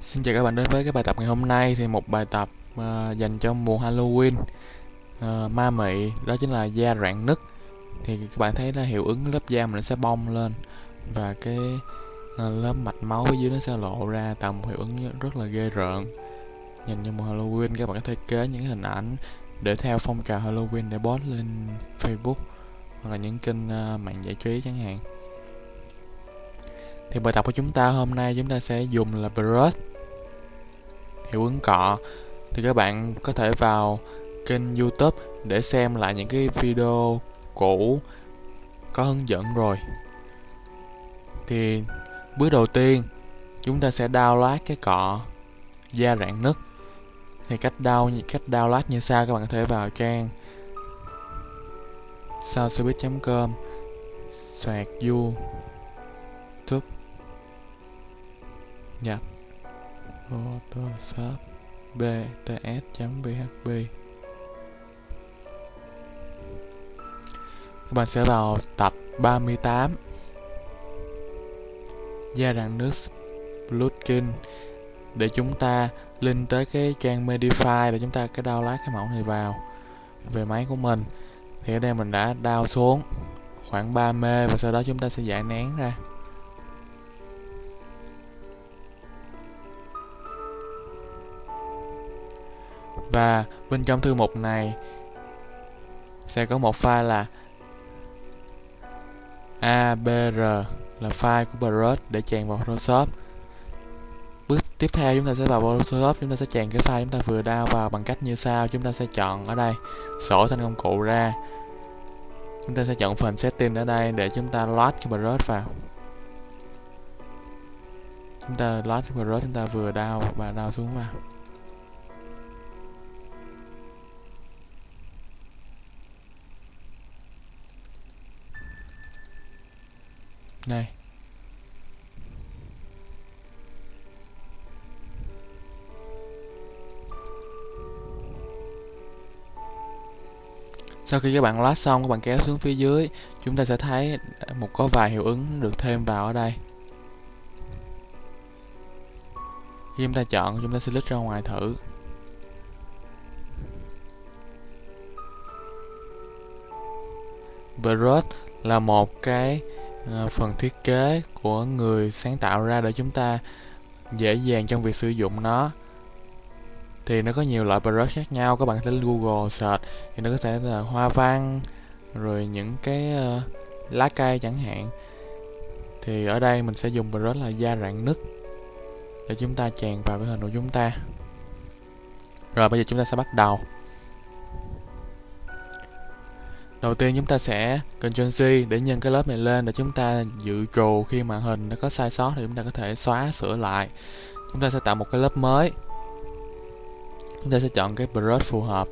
Xin chào các bạn đến với cái bài tập ngày hôm nay. Thì một bài tập dành cho mùa Halloween ma mị, đó chính là da rạn nứt. Thì các bạn thấy là hiệu ứng lớp da mình sẽ bong lên và cái lớp mạch máu phía dưới nó sẽ lộ ra, tầm hiệu ứng rất là ghê rợn. Nhìn như mùa Halloween, các bạn có thể kế những hình ảnh để theo phong trào Halloween để post lên Facebook hoặc là những kênh mạng giải trí chẳng hạn. Thì bài tập của chúng ta hôm nay chúng ta sẽ dùng là brush, hiệu ứng cọ. Thì các bạn có thể vào kênh YouTube để xem lại những cái video cũ có hướng dẫn rồi. Thì bước đầu tiên chúng ta sẽ download cái cọ da rạn nứt. Thì cách download như sau, các bạn có thể vào trang saoshowbiz.com /YouTube nhập Photoshop bts.php. Các bạn sẽ vào tập 38 da rạn nứt plugin để chúng ta link tới cái trang Medify để chúng ta cái download cái mẫu này vào về máy của mình. Thì ở đây mình đã download xuống khoảng 3 MB và sau đó chúng ta sẽ giải nén ra. Và bên trong thư mục này sẽ có một file là abr, là file của brush để chèn vào Photoshop. Bước tiếp theo chúng ta sẽ vào Photoshop, chúng ta sẽ chèn cái file chúng ta vừa download vào bằng cách như sau. Chúng ta sẽ chọn ở đây sổ thành công cụ ra, chúng ta sẽ chọn phần setting ở đây để chúng ta load cái brush vào. Chúng ta load cái brush chúng ta vừa download và download xuống vào. Đây. Sau khi các bạn load xong, các bạn kéo xuống phía dưới, chúng ta sẽ thấy một có vài hiệu ứng được thêm vào ở đây. Khi chúng ta chọn, chúng ta sẽ lít ra ngoài thử. Brush là một cái phần thiết kế của người sáng tạo ra để chúng ta dễ dàng trong việc sử dụng nó. Thì nó có nhiều loại brush khác nhau, các bạn có thể Google search thì nó có thể là hoa văn, rồi những cái lá cây chẳng hạn. Thì ở đây mình sẽ dùng brush là da rạn nứt để chúng ta chèn vào cái hình của chúng ta. Rồi bây giờ chúng ta sẽ bắt đầu. Đầu tiên chúng ta sẽ Ctrl+C để nhân cái lớp này lên để chúng ta dự trù khi màn hình nó có sai sót thì chúng ta có thể xóa sửa lại. Chúng ta sẽ tạo một cái lớp mới. Chúng ta sẽ chọn cái brush phù hợp.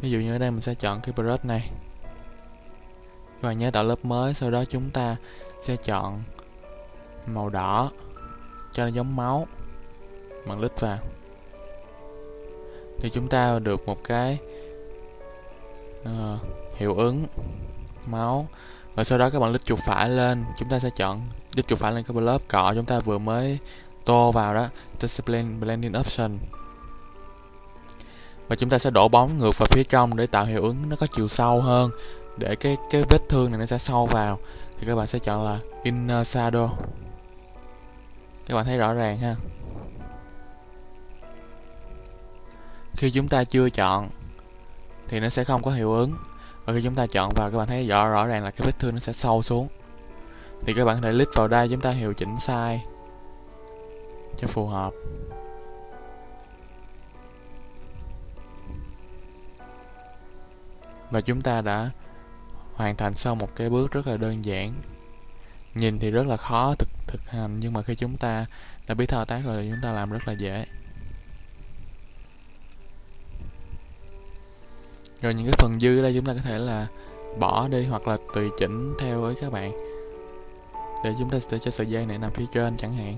Ví dụ như ở đây mình sẽ chọn cái brush này. Các bạn nhớ tạo lớp mới, sau đó chúng ta sẽ chọn màu đỏ cho nó giống máu. Bạn click vào. Thì chúng ta được một cái hiệu ứng máu. Và sau đó các bạn click chuột phải lên, chúng ta sẽ chọn click chuột phải lên cái lớp cọ chúng ta vừa mới tô vào đó, ta sẽ blending option. Và chúng ta sẽ đổ bóng ngược vào phía trong để tạo hiệu ứng nó có chiều sâu hơn, để cái vết thương này nó sẽ sâu vào. Thì các bạn sẽ chọn là inner shadow. Các bạn thấy rõ ràng ha. Khi chúng ta chưa chọn thì nó sẽ không có hiệu ứng, và khi chúng ta chọn vào các bạn thấy rõ ràng là cái vết thương nó sẽ sâu xuống. Thì các bạn có thể click vào đây, chúng ta hiệu chỉnh size cho phù hợp. Và chúng ta đã hoàn thành xong một cái bước rất là đơn giản. Nhìn thì rất là khó thực hành, nhưng mà khi chúng ta đã biết thao tác rồi thì chúng ta làm rất là dễ. Rồi những cái phần dư ở đây chúng ta có thể là bỏ đi hoặc là tùy chỉnh theo với các bạn. Để chúng ta để cho sợi dây này nằm phía trên chẳng hạn.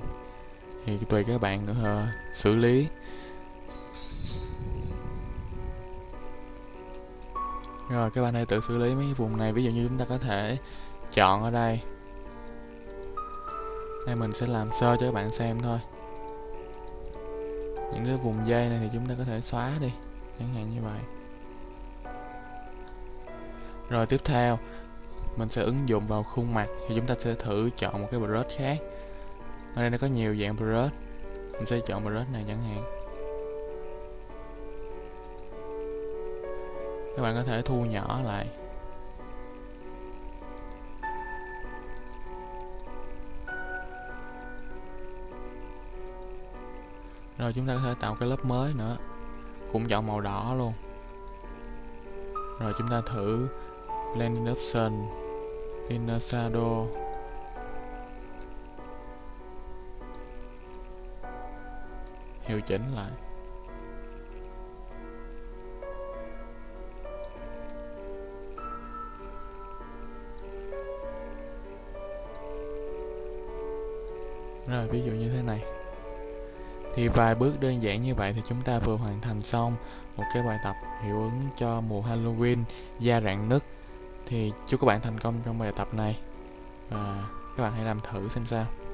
Thì tùy các bạn xử lý. Rồi các bạn hãy tự xử lý mấy vùng này. Ví dụ như chúng ta có thể chọn ở đây, Đây mình sẽ làm sơ cho các bạn xem thôi. Những cái vùng dây này thì chúng ta có thể xóa đi, chẳng hạn như vậy. Rồi tiếp theo mình sẽ ứng dụng vào khuôn mặt, thì chúng ta sẽ thử chọn một cái brush khác. Ở đây nó có nhiều dạng brush, mình sẽ chọn brush này chẳng hạn. Các bạn có thể thu nhỏ lại. Rồi chúng ta có thể tạo cái lớp mới nữa, cũng chọn màu đỏ luôn. Rồi chúng ta thử blending option, inner shadow. Hiệu chỉnh lại. Rồi ví dụ như thế này. Thì vài bước đơn giản như vậy thì chúng ta vừa hoàn thành xong một cái bài tập hiệu ứng cho mùa Halloween da rạn nứt. Thì chúc các bạn thành công trong bài tập này và các bạn hãy làm thử xem sao.